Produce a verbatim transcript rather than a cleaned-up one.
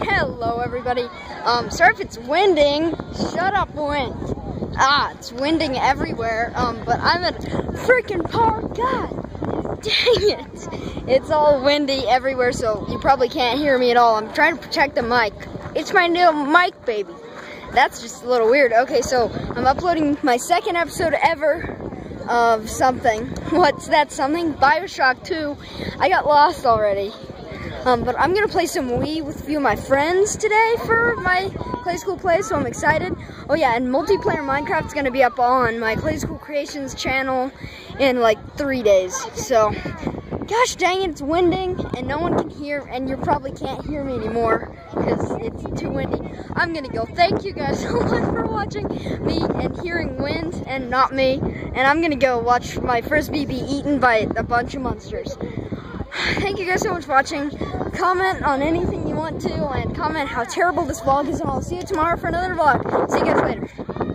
Hello everybody. Um, sorry if it's winding. Shut up, wind. Ah, it's winding everywhere. Um, but I'm at a freaking park. God dang it. It's all windy everywhere, so you probably can't hear me at all. I'm trying to protect the mic. It's my new mic, baby. That's just a little weird. Okay, so I'm uploading my second episode ever of something. What's that something? Bioshock two. I got lost already. Um, but I'm gonna play some Wii with a few of my friends today for my Play School Play, so I'm excited. Oh yeah, and multiplayer Minecraft's gonna be up on my Play School Creations channel in like three days. So, gosh dang it, it's winding, and no one can hear, and you probably can't hear me anymore because it's too windy. I'm gonna go. Thank you guys so much for watching me and hearing wind and not me. And I'm gonna go watch my frisbee be eaten by a bunch of monsters. Thank you guys so much for watching. Comment on anything you want to, and comment how terrible this vlog is, and I'll see you tomorrow for another vlog. See you guys later.